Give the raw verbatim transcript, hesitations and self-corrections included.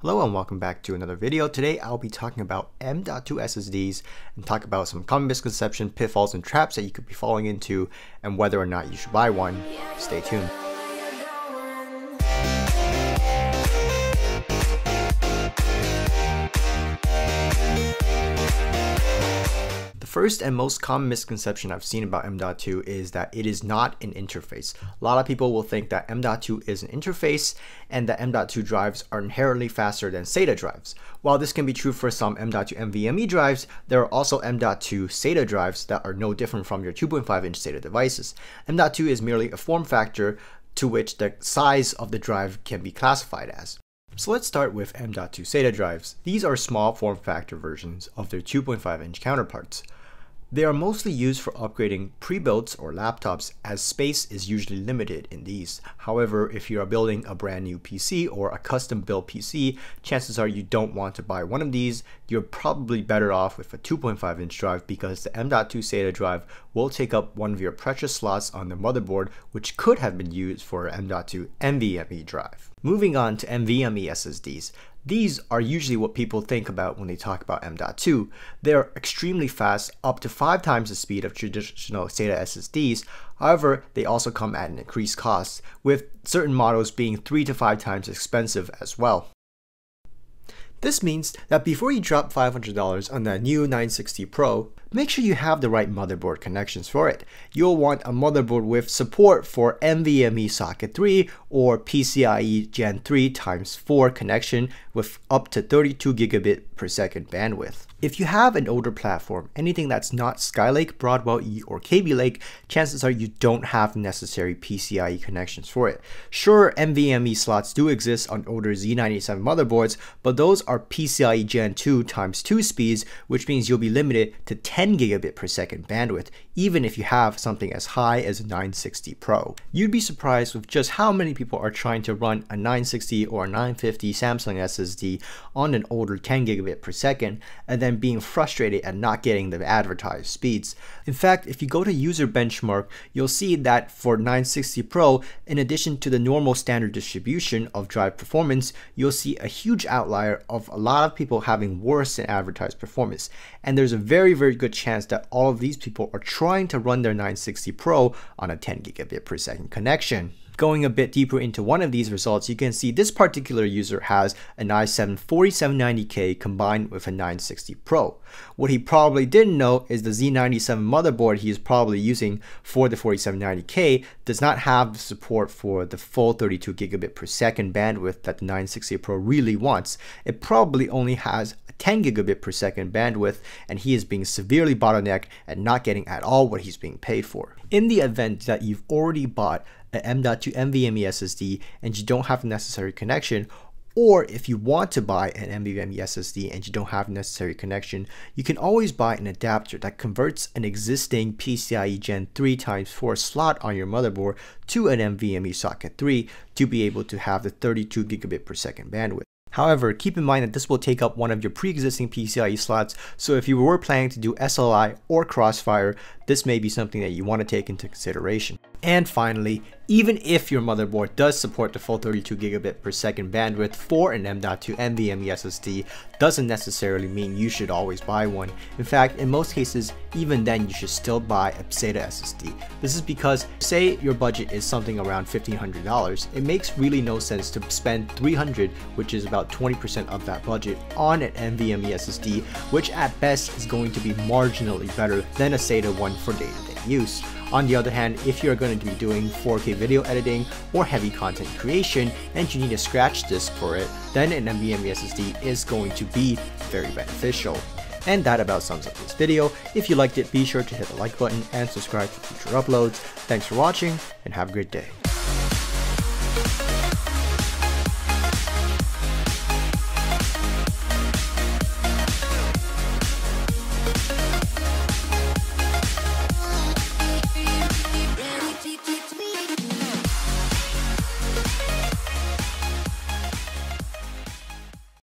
Hello and welcome back to another video. Today I'll be talking about M dot two S S Ds and talk about some common misconceptions, pitfalls, and traps that you could be falling into and whether or not you should buy one. Stay tuned. First and most common misconception I've seen about M dot two is that it is not an interface. A lot of people will think that M dot two is an interface and that M dot two drives are inherently faster than SATA drives. While this can be true for some M dot two N V M E drives, there are also M dot two SATA drives that are no different from your two point five inch SATA devices. M dot two is merely a form factor to which the size of the drive can be classified as. So let's start with M dot two SATA drives. These are small form factor versions of their two point five inch counterparts. They are mostly used for upgrading pre-builds or laptops, as space is usually limited in these. However, if you are building a brand new P C or a custom built P C, chances are you don't want to buy one of these. You're probably better off with a two point five inch drive because the M dot two SATA drive will take up one of your precious slots on the motherboard, which could have been used for an M dot two N V M E drive. Moving on to N V M E S S Ds. These are usually what people think about when they talk about M dot two. They're extremely fast, up to five times the speed of traditional SATA S S Ds. However, they also come at an increased cost, with certain models being three to five times expensive as well. This means that before you drop five hundred dollars on the new nine sixty Pro, make sure you have the right motherboard connections for it. You'll want a motherboard with support for N V M E Socket three or PCIe Gen three times four connection with up to thirty-two gigabit per second bandwidth. If you have an older platform, anything that's not Skylake, Broadwell E, or Kaby Lake, chances are you don't have necessary PCIe connections for it. Sure, N V M E slots do exist on older Z ninety-seven motherboards, but those are PCIe Gen two times two speeds, which means you'll be limited to ten gigabit per second bandwidth, even if you have something as high as a nine sixty Pro. You'd be surprised with just how many people are trying to run a nine sixty or a nine fifty Samsung S S D on an older ten gigabit per second, and then and being frustrated at not getting the advertised speeds. In fact, if you go to user benchmark, you'll see that for nine sixty Pro, in addition to the normal standard distribution of drive performance, you'll see a huge outlier of a lot of people having worse than advertised performance. And there's a very, very good chance that all of these people are trying to run their nine sixty Pro on a ten gigabit per second connection. Going a bit deeper into one of these results, you can see this particular user has an i seven forty-seven ninety K combined with a nine sixty Pro. What he probably didn't know is the Z ninety-seven motherboard he is probably using for the forty-seven ninety K does not have the support for the full thirty-two gigabit per second bandwidth that the nine sixty Pro really wants. It probably only has a ten gigabit per second bandwidth, and he is being severely bottlenecked and not getting at all what he's being paid for. In the event that you've already bought an M dot two N V M E S S D and you don't have the necessary connection, or if you want to buy an N V M E S S D and you don't have the necessary connection, you can always buy an adapter that converts an existing PCIe Gen three times four slot on your motherboard to an N V M E Socket three to be able to have the thirty-two gigabit per second bandwidth. However, keep in mind that this will take up one of your pre-existing PCIe slots, so if you were planning to do S L I or Crossfire, this may be something that you want to take into consideration. And finally, even if your motherboard does support the full thirty-two gigabit per second bandwidth for an M dot two N V M E S S D, doesn't necessarily mean you should always buy one. In fact, in most cases, even then you should still buy a SATA S S D. This is because, say your budget is something around fifteen hundred dollars, it makes really no sense to spend three hundred dollars, which is about twenty percent of that budget, on an N V M E S S D, which at best is going to be marginally better than a SATA one for day-to-day use. On the other hand, if you're going to be doing four K video editing or heavy content creation and you need a scratch disk for it, then an N V M E S S D is going to be very beneficial. And that about sums up this video. If you liked it, be sure to hit the like button and subscribe for future uploads. Thanks for watching and have a great day.